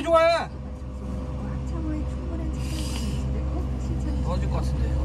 이렇게 좋아? 떨어질 것 같은데요.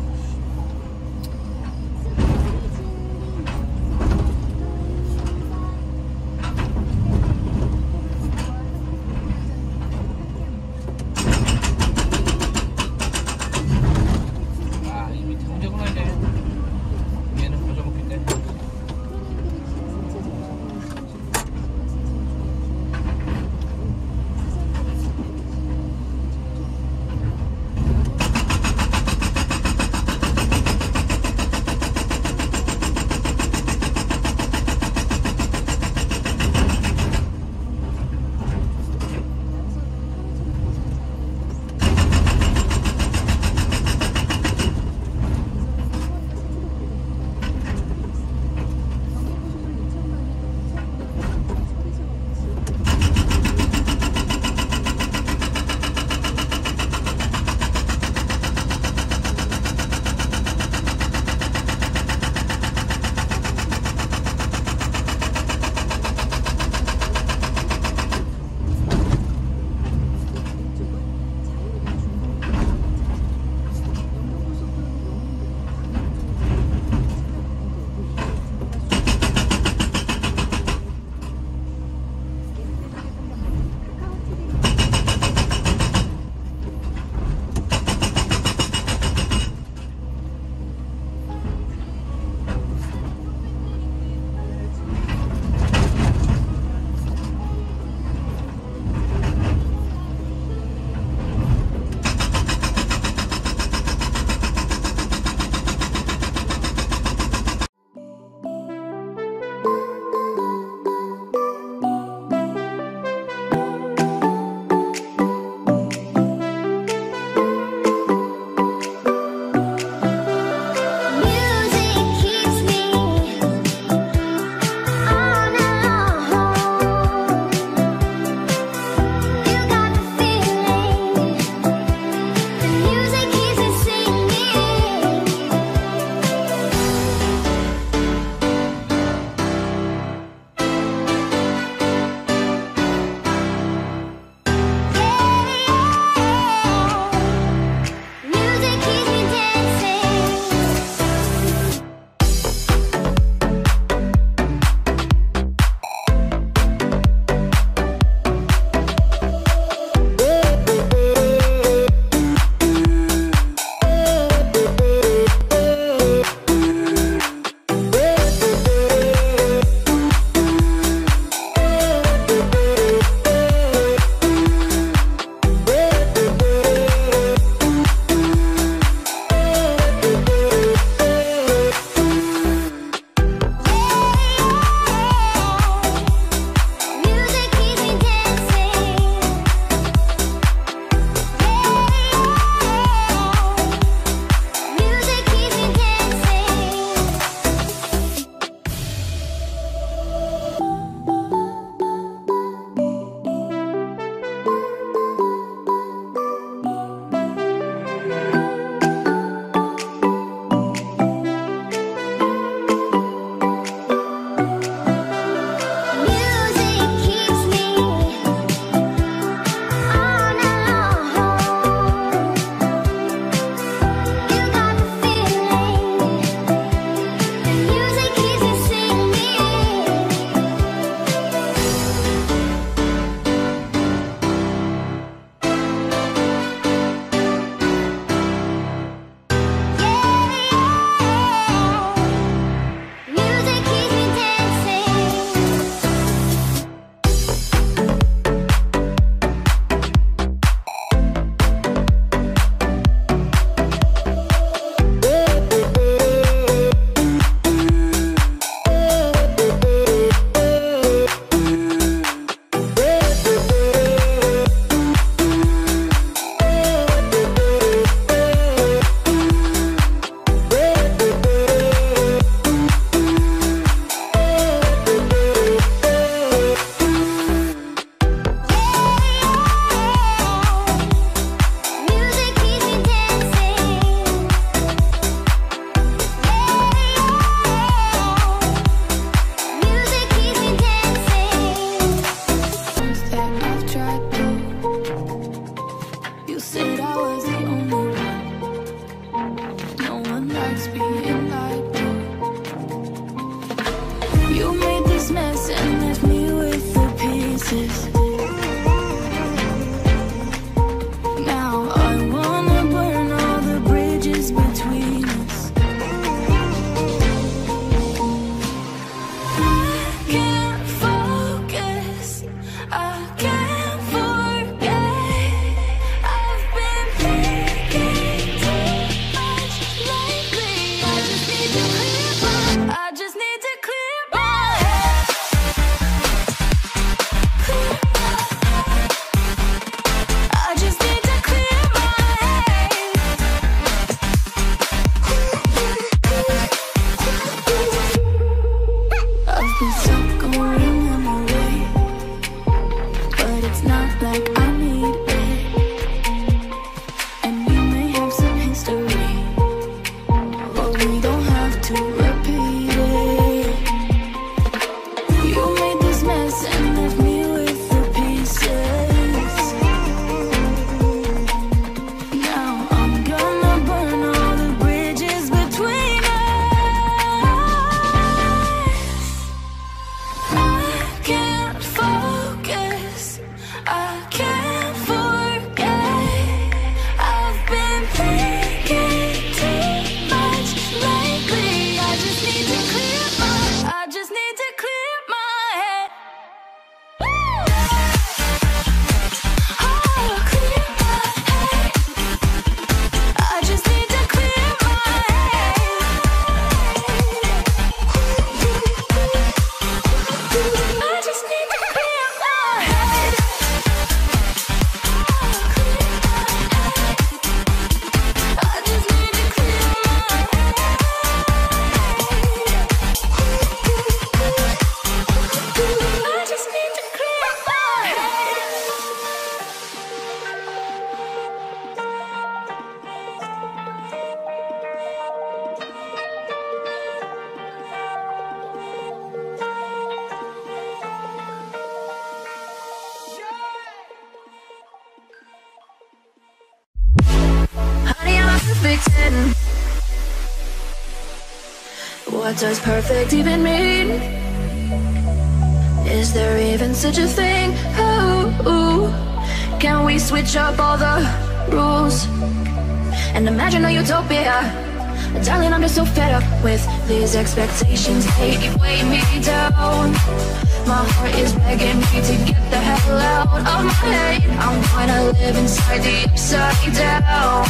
What does perfect even mean? Is there even such a thing? Ooh, can we switch up all the rules and imagine a utopia? Darling, I'm just so fed up with these expectations. They keep weighing me down. My heart is begging me to get the hell out of my head. I'm gonna live inside the upside down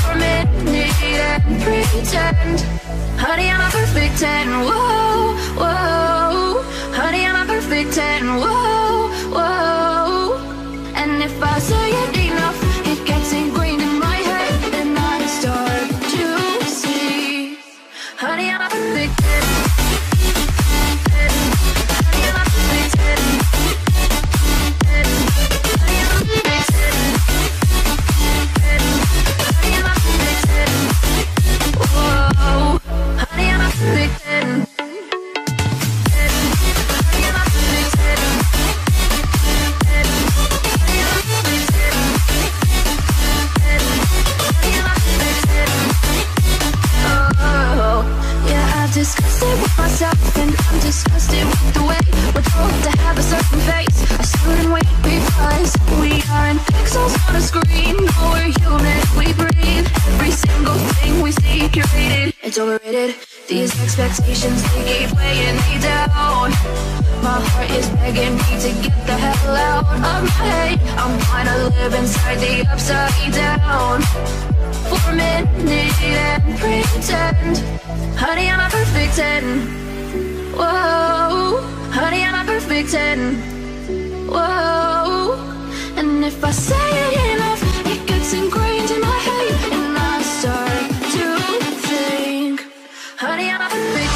for a minute and pretend. Honey, I'm a perfect 10. Whoa, whoa. Honey, I'm a perfect 10. Whoa, whoa. And if I say it enough, it gets ingrained in my head, and I start to see. Honey, I'm a perfect 10. These expectations, they keep weighing me down. My heart is begging me to get the hell out of my head. I'm gonna live inside the upside down for a minute and pretend. Honey, I'm a perfect 10. Whoa, honey, I'm a perfect 10. Whoa, and if I say it enough, it gets ingrained in my head, and I start to think. Honey, I'm a perfect 10.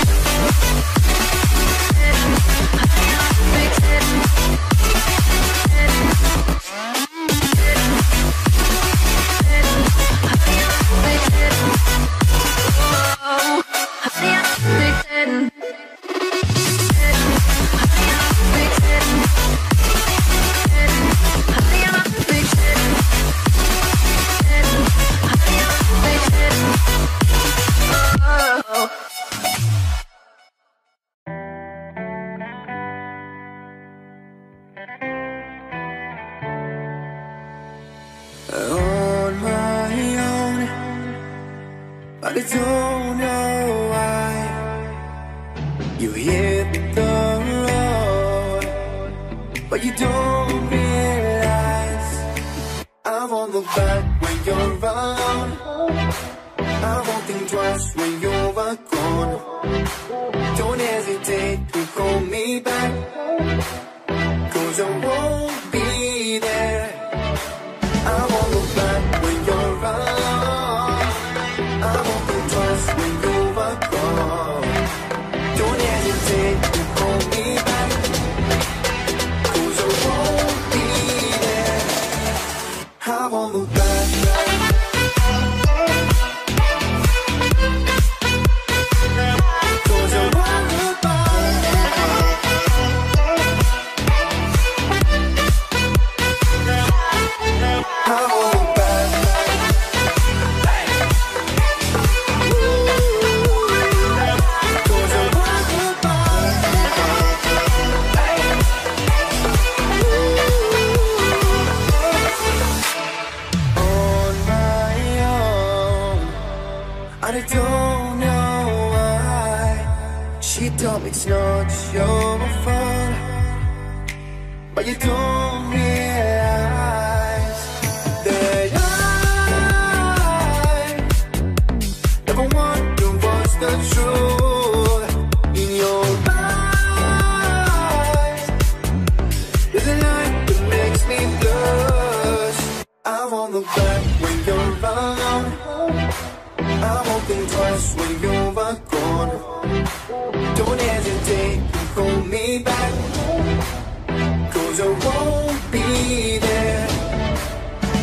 Honey, I'm a perfect 10. Honey, I'm a perfect 10. Whoa, honey, I'm a perfect 10. Honey, I'm a perfect 10. Honey, I'm a perfect 10. Honey, I'm a perfect 10. Oh. On my own, but I don't know why. You hit the road, but you don't realize I won't look back when you're around. I won't think twice when you're gone. Don't hesitate to call me back, 'cause I won't be there. I won't look back when you're around. I won't think twice when you're gone. Don't hesitate to call me back, 'cause I won't be there. I won't look back. It's not your fault, but you don't realize that I never want to watch the truth in your eyes. There's a light that makes me blush. I won't look back when you're around. I won't think twice when you're gone. Don't hesitate to call me back, 'cause I won't be there.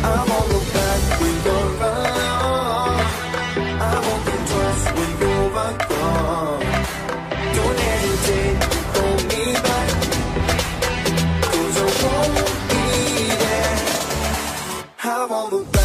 I won't look back when you're around. I won't think twice when you're gone. Don't hesitate to call me back, 'cause I won't be there. I won't look back.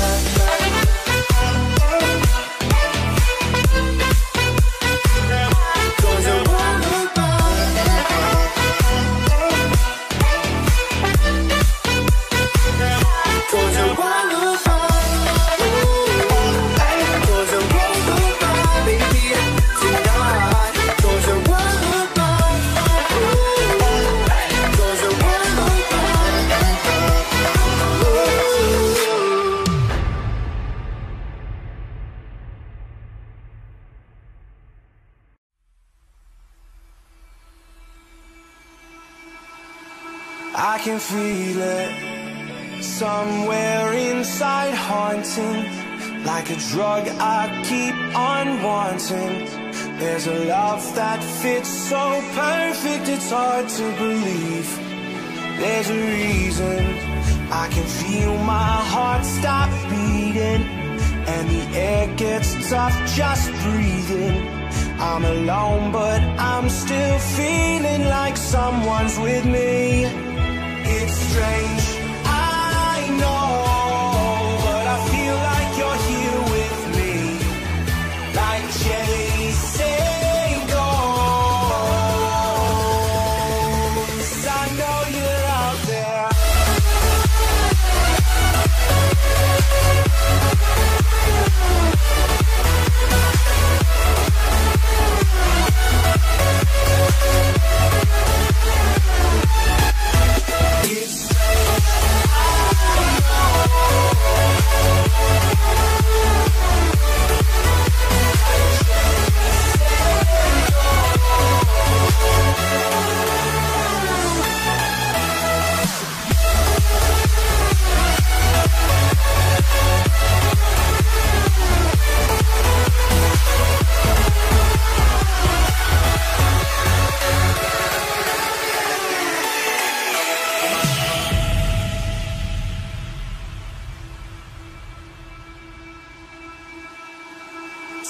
I can feel it somewhere inside, haunting, like a drug I keep on wanting. There's a love that fits so perfect, it's hard to believe. There's a reason. I can feel my heart stop beating, and the air gets tough just breathing. I'm alone, but I'm still feeling like someone's with me. It's strange, I know, but I feel like you're here with me, like chasing ghosts. I know you're out there.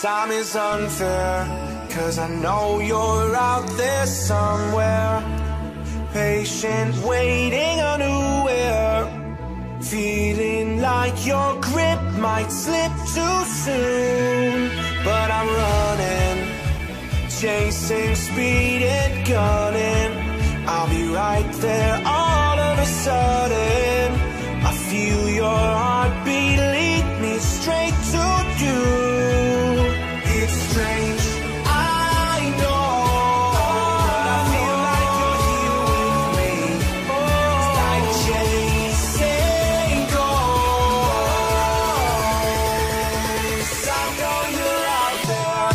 Time is unfair, 'cause I know you're out there somewhere, patient, waiting unaware, feeling like your grip might slip too soon. But I'm running, chasing speed and gunning. I'll be right there all of a sudden. I feel your heartbeat lead me straight to you. Strange, I know, but I feel like you're here with me. It's like chasing ghosts. I know you're out there.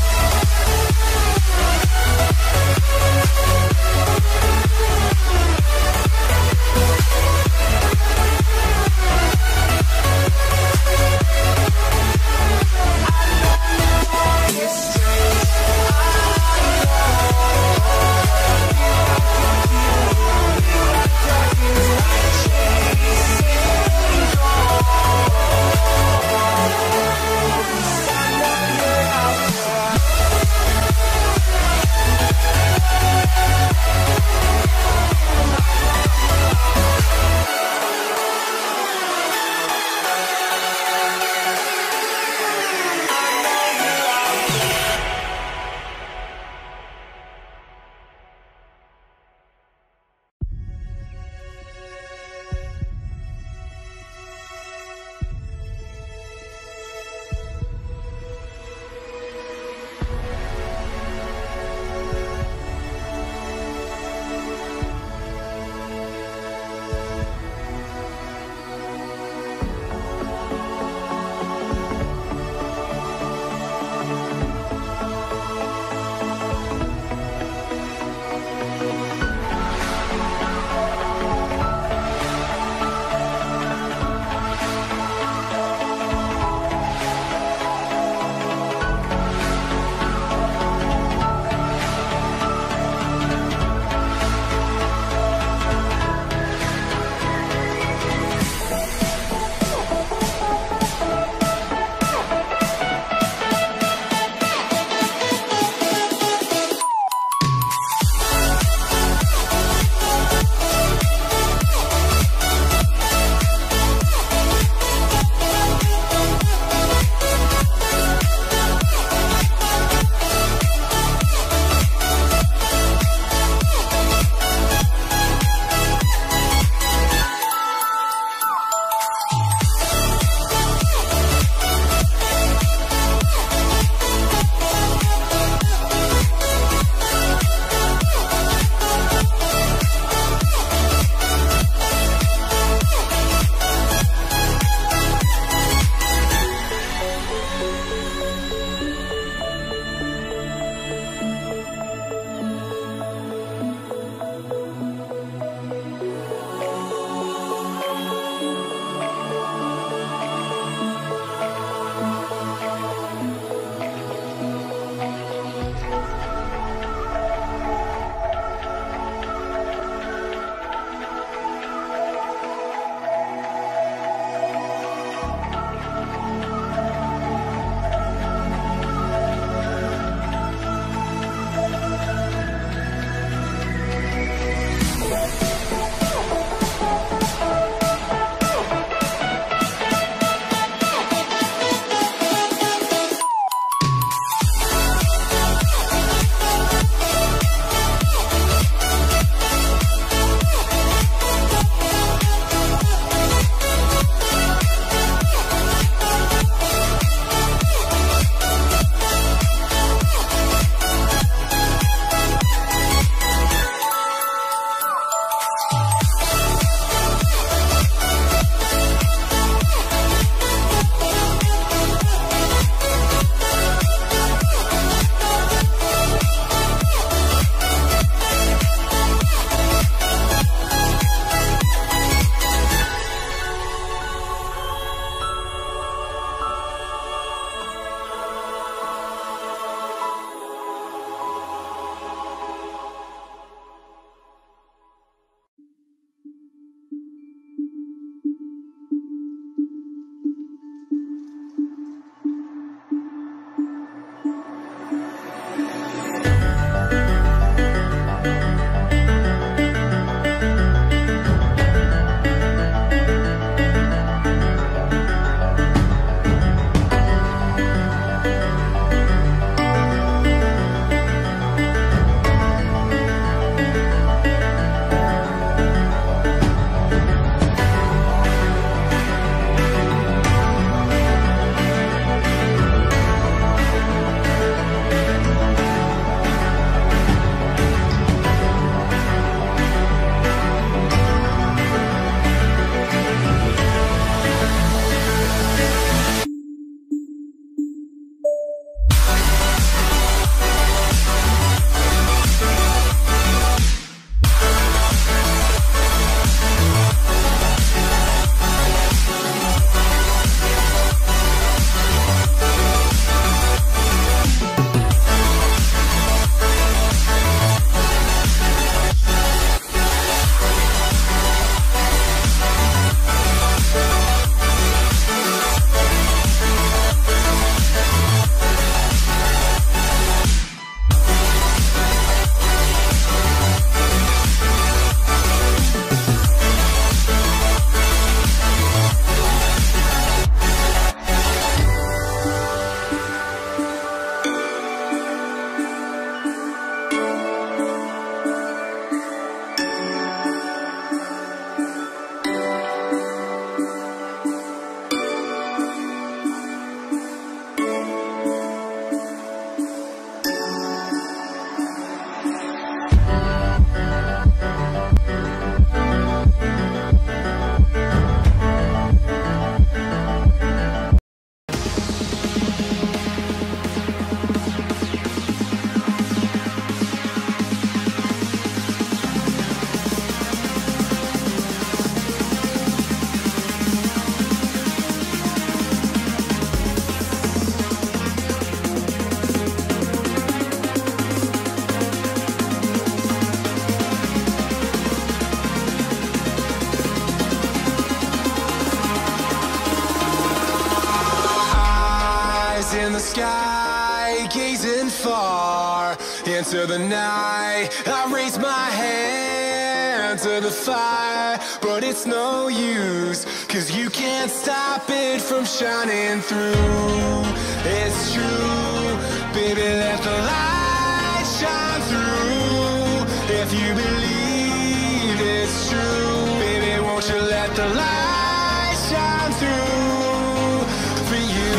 into the night. I raise my hand to the fire, but it's no use, 'cause you can't stop it from shining through. It's true, baby, let the light shine through. If you believe it's true, baby, won't you let the light shine through for you?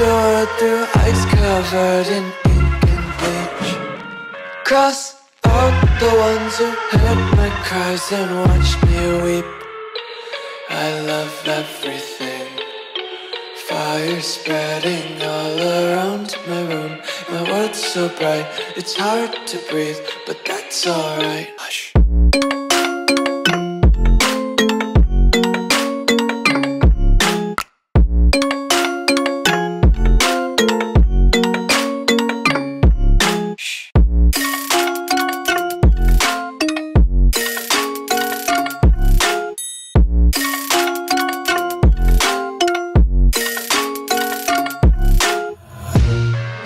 bored through ice covered in ink and bleach. Cross out the ones who heard my cries and watched me weep. I love everything. Fire spreading all around my room. My world's so bright, it's hard to breathe, but that's alright. Hush.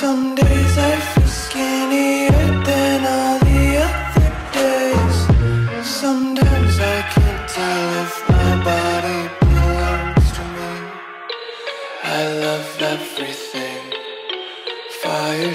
Some days I feel skinnier than all the other days. Sometimes I can't tell if my body belongs to me. I love everything. Fire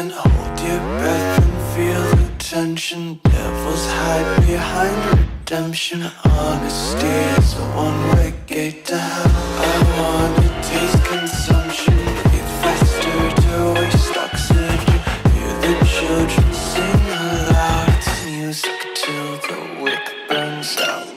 And hold your breath and feel the tension. Devils hide behind redemption. Honesty is a one-way gate to hell. I wanna taste consumption. Breathe faster to waste oxygen. Hear the children sing aloud. It's music till the wick burns out.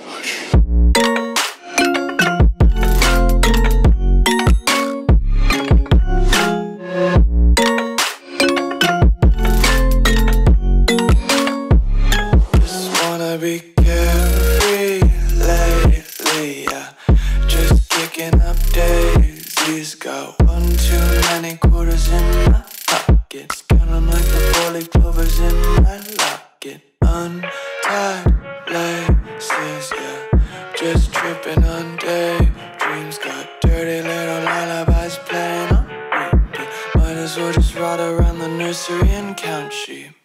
Got one too many quarters in my pockets. Count 'em like the four-leaf clovers in my locket. Untied laces, yeah. Just tripping on daydreams. Got dirty little lullabies playing on repeat. Might as well just ride around the nursery and count sheep.